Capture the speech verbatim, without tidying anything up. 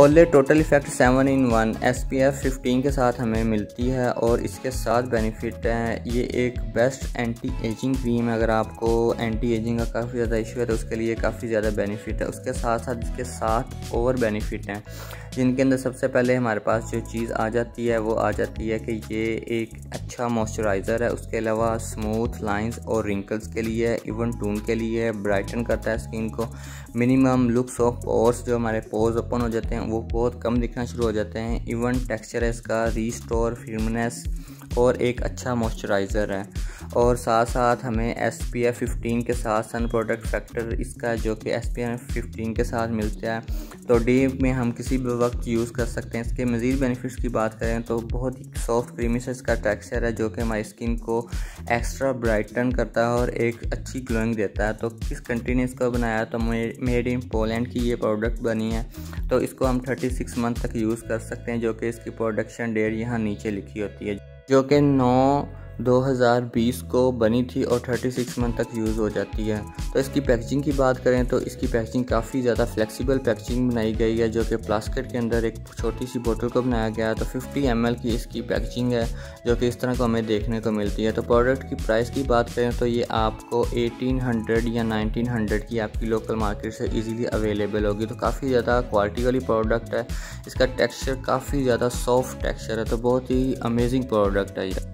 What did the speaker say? ओले total effect seven in one S P F fifteen के साथ हमें मिलती है और इसके साथ बेनिफिट है। ये एक बेस्ट एंटी एजिंग क्रीम है। अगर आपको एंटी एजिंग का काफ़ी ज़्यादा इशू है तो उसके लिए काफ़ी ज़्यादा बेनिफिट है। उसके साथ साथ इसके साथ और बेनिफिट हैं, जिनके अंदर सबसे पहले हमारे पास जो चीज़ आ जाती है वो आ जाती है कि ये एक अच्छा मॉइस्चराइज़र है। उसके अलावा स्मूथ लाइंस और रिंकल्स के लिए, इवन टोन के लिए, ब्राइटन करता है स्किन को, मिनिमम लुक्स ऑफ पोर्स, जो हमारे पोर्स ओपन हो जाते हैं वो बहुत कम दिखना शुरू हो जाते हैं, इवन टेक्सचर है इसका, रीस्टोर फिल्मनेस और एक अच्छा मॉइस्चराइज़र है। और साथ साथ हमें एस पी एफ फिफ्टीन के साथ सन प्रोटेक्ट फैक्टर इसका, जो कि एस पी एफ फिफ्टीन के साथ मिलता है, तो डे में हम किसी भी वक्त यूज़ कर सकते हैं। इसके मज़ीद बेनिफिट्स की बात करें तो बहुत ही सॉफ्ट क्रीमी सा इसका टेक्सचर है, जो कि हमारी स्किन को एक्स्ट्रा ब्राइटन करता है और एक अच्छी ग्लोइंग देता है। तो किस कंट्री ने इसको बनाया, तो मेड इन पोलैंड की ये प्रोडक्ट बनी है। तो इसको हम छत्तीस मंथ तक यूज़ कर सकते हैं, जो कि इसकी प्रोडक्शन डेट यहाँ नीचे लिखी होती है, जो कि नौ दो हज़ार बीस को बनी थी और छत्तीस मंथ तक यूज़ हो जाती है। तो इसकी पैकेजिंग की बात करें तो इसकी पैकेजिंग काफ़ी ज़्यादा फ्लेक्सिबल पैकेजिंग बनाई गई है, जो कि प्लास्टिक के अंदर एक छोटी सी बोतल को बनाया गया है। तो पचास एम एल की इसकी पैकेजिंग है, जो कि इस तरह को हमें देखने को मिलती है। तो प्रोडक्ट की प्राइस की बात करें तो ये आपको अठारह सौ या उन्नीस सौ की आपकी लोकल मार्केट से ईज़िली अवेलेबल होगी। तो काफ़ी ज़्यादा क्वालिटी वाली प्रोडक्ट है। इसका टेक्स्चर काफ़ी ज़्यादा सॉफ्ट टेक्स्चर है, तो बहुत ही अमेजिंग प्रोडक्ट है ये।